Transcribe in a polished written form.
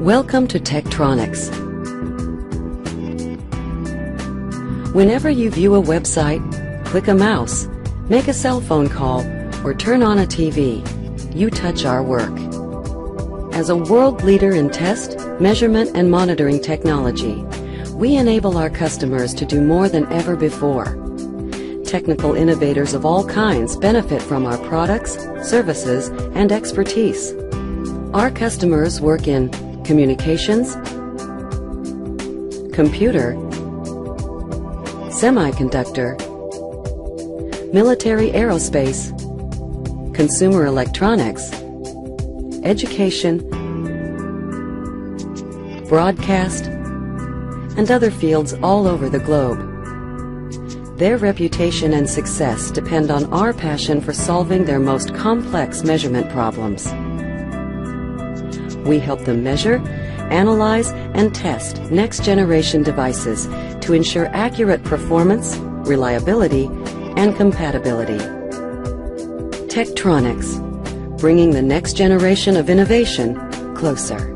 Welcome to Tektronix. Whenever you view a website, click a mouse, make a cell phone call, or turn on a TV, you touch our work. As a world leader in test, measurement, and monitoring technology, we enable our customers to do more than ever before. Technical innovators of all kinds benefit from our products, services, and expertise. Our customers work in communications, computer, semiconductor, military aerospace, consumer electronics, education, broadcast, and other fields all over the globe. Their reputation and success depend on our passion for solving their most complex measurement problems. We help them measure, analyze, and test next-generation devices to ensure accurate performance, reliability, and compatibility. Tektronix, bringing the next generation of innovation closer.